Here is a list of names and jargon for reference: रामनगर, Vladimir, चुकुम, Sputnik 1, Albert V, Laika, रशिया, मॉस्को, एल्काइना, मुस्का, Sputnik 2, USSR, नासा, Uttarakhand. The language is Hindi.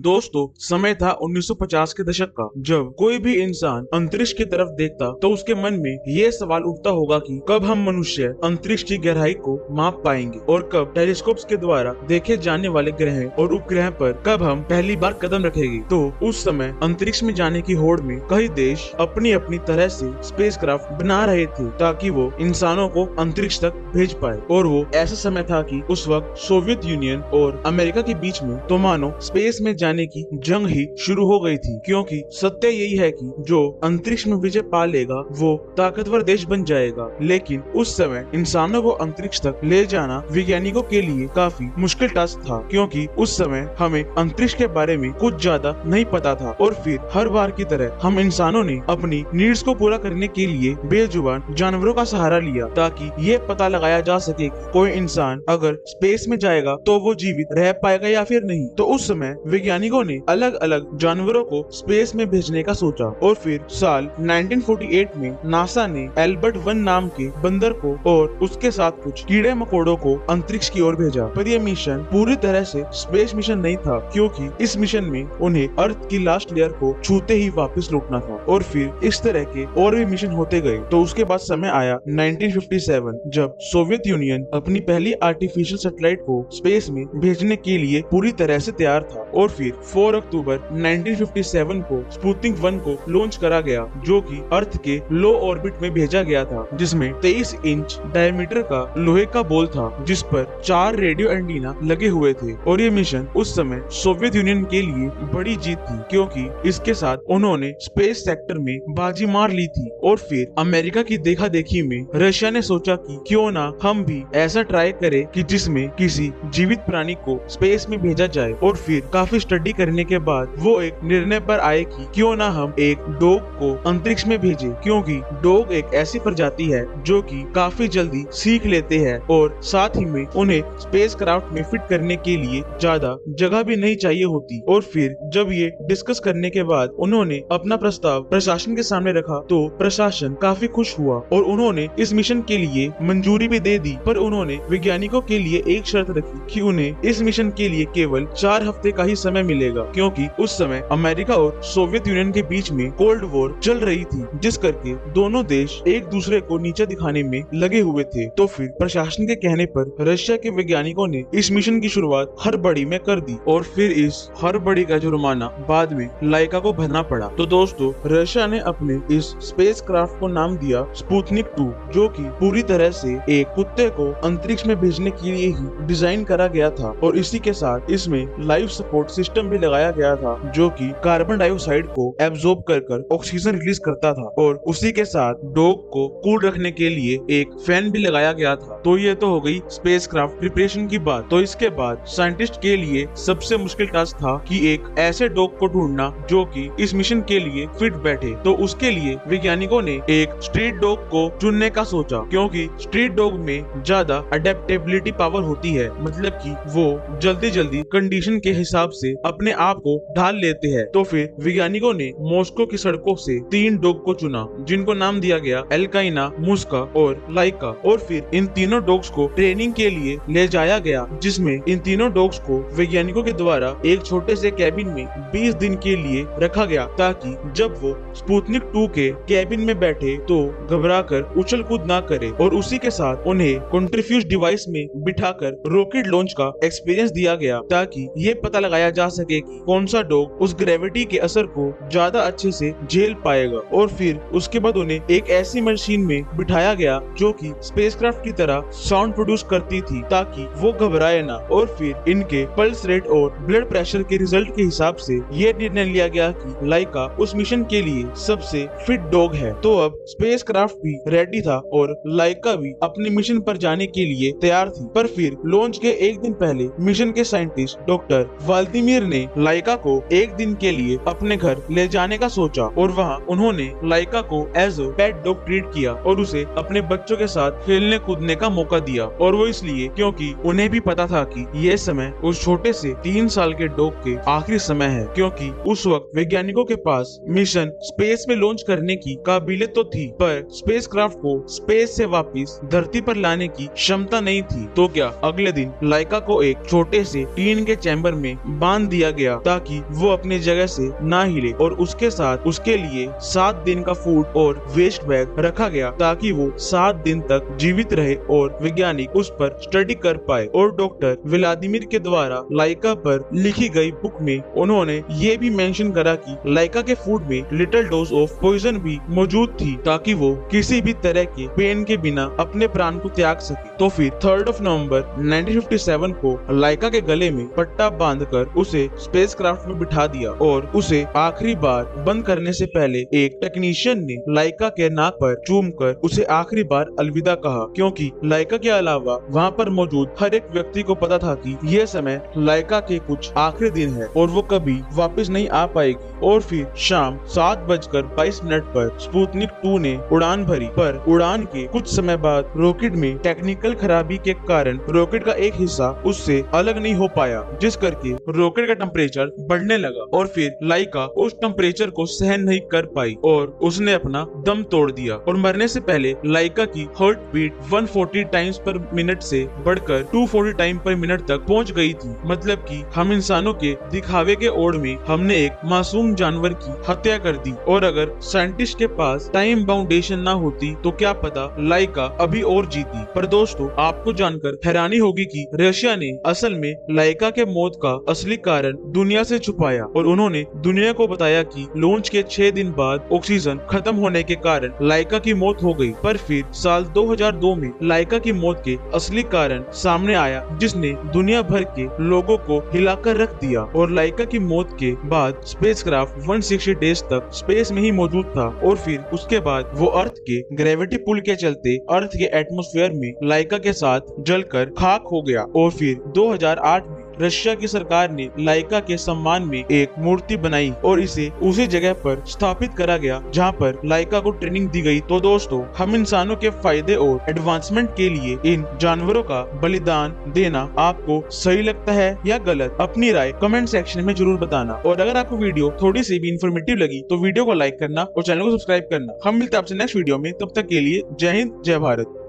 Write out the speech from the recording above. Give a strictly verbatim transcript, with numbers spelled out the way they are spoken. दोस्तों समय था उन्नीस सौ पचास के दशक का। जब कोई भी इंसान अंतरिक्ष की तरफ देखता तो उसके मन में ये सवाल उठता होगा कि कब हम मनुष्य अंतरिक्ष की गहराई को माप पाएंगे और कब टेलीस्कोप्स के द्वारा देखे जाने वाले ग्रह और उपग्रह पर कब हम पहली बार कदम रखेंगे। तो उस समय अंतरिक्ष में जाने की होड़ में कई देश अपनी अपनी तरह से स्पेसक्राफ्ट बना रहे थे ताकि वो इंसानों को अंतरिक्ष तक भेज पाए। और वो ऐसा समय था कि उस वक्त सोवियत यूनियन और अमेरिका के बीच में तो मानो स्पेस में जाने की जंग ही शुरू हो गई थी, क्योंकि सत्य यही है कि जो अंतरिक्ष में विजय पा लेगा वो ताकतवर देश बन जाएगा। लेकिन उस समय इंसानों को अंतरिक्ष तक ले जाना वैज्ञानिकों के लिए काफी मुश्किल टास्क था, क्योंकि उस समय हमें अंतरिक्ष के बारे में कुछ ज्यादा नहीं पता था। और फिर हर बार की तरह हम इंसानों ने अपनी नीड्स को पूरा करने के लिए बेजुबान जानवरों का सहारा लिया ताकि ये पता लगाया जा सके कि कोई इंसान अगर स्पेस में जाएगा तो वो जीवित रह पाएगा या फिर नहीं। तो उस समय वैज्ञानिकों ने अलग अलग जानवरों को स्पेस में भेजने का सोचा और फिर साल उन्नीस सौ अड़तालीस में नासा ने एल्बर्ट वन नाम के बंदर को और उसके साथ कुछ कीड़े मकोड़ों को अंतरिक्ष की ओर भेजा। पर यह मिशन पूरी तरह से स्पेस मिशन नहीं था, क्योंकि इस मिशन में उन्हें अर्थ की लास्ट लेयर को छूते ही वापस लौटना था। और फिर इस तरह के और भी मिशन होते गए। तो उसके बाद समय आया उन्नीस सौ सत्तावन, जब सोवियत यूनियन अपनी पहली आर्टिफिशियल सैटेलाइट को स्पेस में भेजने के लिए पूरी तरह से तैयार था। और फिर चार अक्टूबर उन्नीस सौ सत्तावन को स्पुतनिक वन को लॉन्च करा गया, जो कि अर्थ के लो ऑर्बिट में भेजा गया था, जिसमें तेईस इंच डायमीटर का लोहे का बॉल था जिस पर चार रेडियो एंटीना लगे हुए थे। और ये मिशन उस समय सोवियत यूनियन के लिए बड़ी जीत थी, क्योंकि इसके साथ उन्होंने स्पेस सेक्टर में बाजी मार ली थी। और फिर अमेरिका की देखा देखी में रशिया ने सोचा कि क्यों ना हम भी ऐसा ट्राई करें कि जिसमें किसी जीवित प्राणी को स्पेस में भेजा जाए। और फिर काफी स्टडी करने के बाद वो एक निर्णय पर आए कि क्यों ना हम एक डॉग को अंतरिक्ष में भेजे, क्योंकि डॉग एक ऐसी प्रजाति है जो कि काफी जल्दी सीख लेते हैं और साथ ही में उन्हें स्पेसक्राफ्ट में फिट करने के लिए ज्यादा जगह भी नहीं चाहिए होती। और फिर जब ये डिस्कस करने के बाद उन्होंने अपना प्रस्ताव प्रशासन के सामने रखा तो प्रशासन काफी खुश हुआ और उन्होंने इस मिशन के लिए मंजूरी भी दे दी। पर उन्होंने वैज्ञानिकों के लिए एक शर्त रखी कि उन्हें इस मिशन के लिए केवल चार हफ्ते का ही समय मिलेगा, क्योंकि उस समय अमेरिका और सोवियत यूनियन के बीच में कोल्ड वॉर चल रही थी, जिस करके दोनों देश एक दूसरे को नीचा दिखाने में लगे हुए थे। तो फिर प्रशासन के कहने पर रशिया के वैज्ञानिकों ने इस मिशन की शुरुआत हड़बड़ी में कर दी और फिर इस हड़बड़ी का जुर्माना बाद में लाइका को भरना पड़ा। तो दोस्तों रशिया ने अपने इस स्पेसक्राफ्ट को नाम दिया स्पुतनिक टू, जो की पूरी तरह से एक कुत्ते को अंतरिक्ष में भेजने के लिए ही डिजाइन करा गया था। और इसी के साथ इसमें लाइफ सपोर्ट सिस्टम भी लगाया गया था जो कि कार्बन डाइऑक्साइड को एब्जॉर्ब कर कर ऑक्सीजन रिलीज करता था। और उसी के साथ डॉग को कूल रखने के लिए एक फैन भी लगाया गया था। तो ये तो हो गई स्पेसक्राफ्ट प्रिपरेशन की बात। तो इसके बाद साइंटिस्ट के लिए सबसे मुश्किल टास्क था कि एक ऐसे डॉग को ढूंढना जो कि इस मिशन के लिए फिट बैठे। तो उसके लिए वैज्ञानिकों ने एक स्ट्रीट डॉग को चुनने का सोचा, क्योंकि स्ट्रीट डॉग में ज्यादा अडेप्टेबिलिटी पावर होती है, मतलब कि वो जल्दी जल्दी कंडीशन के हिसाब से अपने आप को ढाल लेते हैं। तो फिर वैज्ञानिकों ने मॉस्को की सड़कों से तीन डॉग को चुना, जिनको नाम दिया गया एल्काइना, मुस्का और लाइका। और फिर इन तीनों डॉग्स को ट्रेनिंग के लिए ले जाया गया, जिसमें इन तीनों डॉग्स को वैज्ञानिकों के द्वारा एक छोटे से कैबिन में बीस दिन के लिए रखा गया ताकि जब वो स्पुतनिक टू के कैबिन में बैठे तो घबरा कर उछल कूद ना करे। और उसी के साथ उन्हें कंट्रीफ्यूज डिवाइस में बिठाकर रॉकेट लॉन्च का एक्सपीरियंस दिया गया ताकि ये पता लगाया जा सके कि कौन सा डॉग उस ग्रेविटी के असर को ज्यादा अच्छे से झेल पाएगा। और फिर उसके बाद उन्हें एक ऐसी मशीन में बिठाया गया जो कि स्पेसक्राफ्ट की तरह साउंड प्रोड्यूस करती थी ताकि वो घबराए ना। और फिर इनके पल्स रेट और ब्लड प्रेशर के रिजल्ट के हिसाब से ये निर्णय लिया गया कि लाइका उस मिशन के लिए सबसे फिट डॉग है। तो अब स्पेसक्राफ्ट भी रेडी था और लाइका भी अपने मिशन पर जाने के लिए तैयार थी। पर फिर लॉन्च के एक दिन पहले मिशन के साइंटिस्ट डॉक्टर व्लादिमीर ने लाइका को एक दिन के लिए अपने घर ले जाने का सोचा और वहां उन्होंने लाइका को as a pet dog treat किया और उसे अपने बच्चों के साथ खेलने कूदने का मौका दिया। और वो इसलिए क्योंकि उन्हें भी पता था कि ये समय उस छोटे से तीन साल के डॉग के आखिरी समय है, क्योंकि उस वक्त वैज्ञानिकों के पास मिशन स्पेस में लॉन्च करने की काबिलियत तो थी पर स्पेसक्राफ्ट को स्पेस से वापस धरती पर लाने की क्षमता नहीं थी। तो क्या अगले दिन लाइका को एक छोटे से टीन के चैम्बर में बांध बांध दिया गया ताकि वो अपनी जगह से ना हिले, और उसके साथ उसके लिए सात दिन का फूड और वेस्ट बैग रखा गया ताकि वो सात दिन तक जीवित रहे और वैज्ञानिक उस पर स्टडी कर पाए। और डॉक्टर व्लादिमीर के द्वारा लाइका पर लिखी गई बुक में उन्होंने ये भी मेंशन करा कि लाइका के फूड में लिटिल डोज ऑफ पॉइजन भी मौजूद थी ताकि वो किसी भी तरह के पेन के बिना अपने प्राण को त्याग सके। तो फिर third of November nineteen fifty seven को लाइका के गले में पट्टा बांधकर उसे स्पेसक्राफ्ट में बिठा दिया और उसे आखिरी बार बंद करने से पहले एक टेक्नीशियन ने लाइका के नाक पर चूमकर उसे आखिरी बार अलविदा कहा, क्योंकि लाइका के अलावा वहाँ पर मौजूद हर एक व्यक्ति को पता था कि यह समय लाइका के कुछ आखिरी दिन है और वो कभी वापस नहीं आ पाएगी। और फिर शाम सात बजकर बाईस मिनट पर स्पुतनिक टू ने उड़ान भरी, पर उड़ान के कुछ समय बाद रॉकेट में टेक्निकल खराबी के कारण रॉकेट का एक हिस्सा उससे अलग नहीं हो पाया, जिस करके रॉकेट का टेम्परेचर बढ़ने लगा और फिर लाइका उस टेम्परेचर को सहन नहीं कर पाई और उसने अपना दम तोड़ दिया। और मरने से पहले लाइका की हार्ट बीट एक सौ चालीस टाइम्स पर मिनट से बढ़कर दो सौ चालीस टाइम पर मिनट तक पहुंच गई थी। मतलब कि हम इंसानों के दिखावे के ओढ़ में हमने एक मासूम जानवर की हत्या कर दी, और अगर साइंटिस्ट के पास टाइम बाउंडेशन ना होती तो क्या पता लाइका अभी और जीती। पर दोस्तों, आपको जानकर हैरानी होगी कि रशिया ने असल में लाइका के मौत का असली कारण दुनिया से छुपाया और उन्होंने दुनिया को बताया कि लॉन्च के छह दिन बाद ऑक्सीजन खत्म होने के कारण लाइका की मौत हो गई। पर फिर साल दो हज़ार दो में लाइका की मौत के असली कारण सामने आया, जिसने दुनिया भर के लोगों को हिलाकर रख दिया। और लाइका की मौत के बाद स्पेसक्राफ्ट एक सौ साठ डेज तक स्पेस में ही मौजूद था और फिर उसके बाद वो अर्थ के ग्रेविटी पुल के चलते अर्थ के एटमॉस्फेयर में लाइका के साथ जलकर खाक हो गया। और फिर दो हज़ार आठ में रशिया की सरकार ने लाइका के सम्मान में एक मूर्ति बनाई और इसे उसी जगह पर स्थापित करा गया जहां पर लाइका को ट्रेनिंग दी गई। तो दोस्तों, हम इंसानों के फायदे और एडवांसमेंट के लिए इन जानवरों का बलिदान देना आपको सही लगता है या गलत? अपनी राय कमेंट सेक्शन में जरूर बताना। और अगर आपको वीडियो थोड़ी सी भी इन्फॉर्मेटिव लगी तो वीडियो को लाइक करना और चैनल को सब्सक्राइब करना। हम मिलते हैं आपसे नेक्स्ट वीडियो में, तब तक के लिए जय हिंद, जय भारत।